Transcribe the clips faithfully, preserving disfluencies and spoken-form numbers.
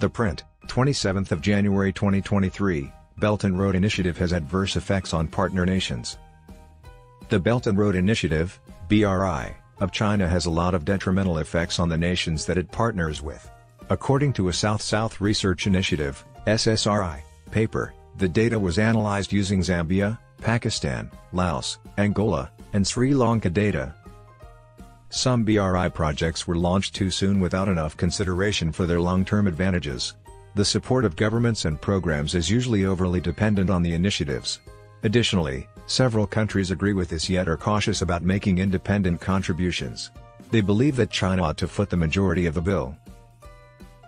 The print, twenty-seventh of January twenty twenty-three, Belt and Road Initiative has adverse effects on partner nations. The Belt and Road Initiative, B R I, of China has a lot of detrimental effects on the nations that it partners with. According to a South-South Research Initiative, S S R I, paper, the data was analyzed using Zambia, Pakistan, Laos, Angola, and Sri Lanka data. Some B R I projects were launched too soon without enough consideration for their long-term advantages. The support of governments and programs is usually overly dependent on the initiatives. Additionally, several countries agree with this yet are cautious about making independent contributions. They believe that China ought to foot the majority of the bill.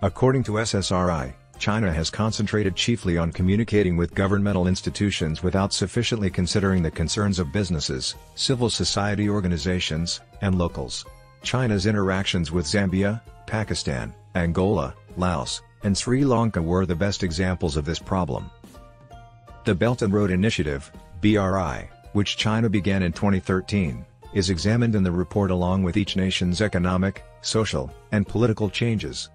According to S S R I, China has concentrated chiefly on communicating with governmental institutions without sufficiently considering the concerns of businesses, civil society organizations, and locals. China's interactions with Zambia, Pakistan, Angola, Laos, and Sri Lanka were the best examples of this problem. The Belt and Road Initiative, B R I, which China began in twenty thirteen, is examined in the report along with each nation's economic, social, and political changes.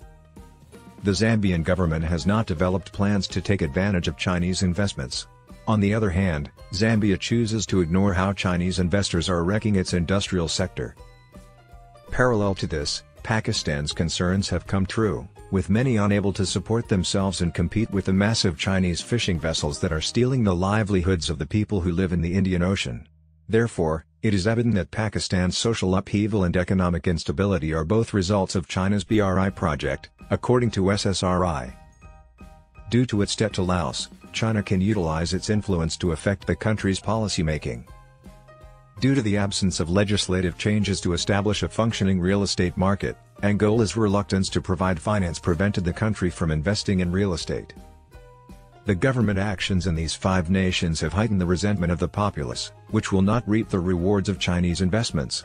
The Zambian government has not developed plans to take advantage of Chinese investments. On the other hand, Zambia chooses to ignore how Chinese investors are wrecking its industrial sector. Parallel to this, Pakistan's concerns have come true, with many unable to support themselves and compete with the massive Chinese fishing vessels that are stealing the livelihoods of the people who live in the Indian Ocean. Therefore, it is evident that Pakistan's social upheaval and economic instability are both results of China's B R I project, according to S S R I. Due to its debt to Laos, China can utilize its influence to affect the country's policymaking. Due to the absence of legislative changes to establish a functioning real estate market, Angola's reluctance to provide finance prevented the country from investing in real estate. The government actions in these five nations have heightened the resentment of the populace, which will not reap the rewards of Chinese investments.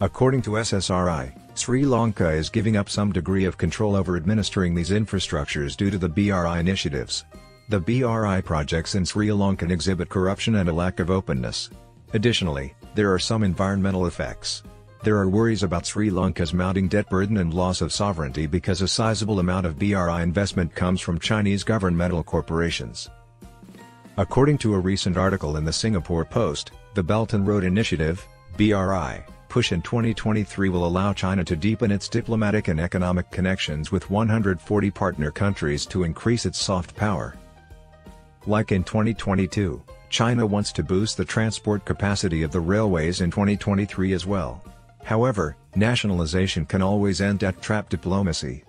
According to S S R I, Sri Lanka is giving up some degree of control over administering these infrastructures due to the B R I initiatives. The B R I projects in Sri Lanka exhibit corruption and a lack of openness. Additionally, there are some environmental effects. There are worries about Sri Lanka's mounting debt burden and loss of sovereignty because a sizable amount of B R I investment comes from Chinese governmental corporations. According to a recent article in the Singapore Post, the Belt and Road Initiative, B R I, push in twenty twenty-three will allow China to deepen its diplomatic and economic connections with one hundred forty partner countries to increase its soft power. Like in twenty twenty-two, China wants to boost the transport capacity of the railways in twenty twenty-three as well. However, nationalization can always end at trap diplomacy.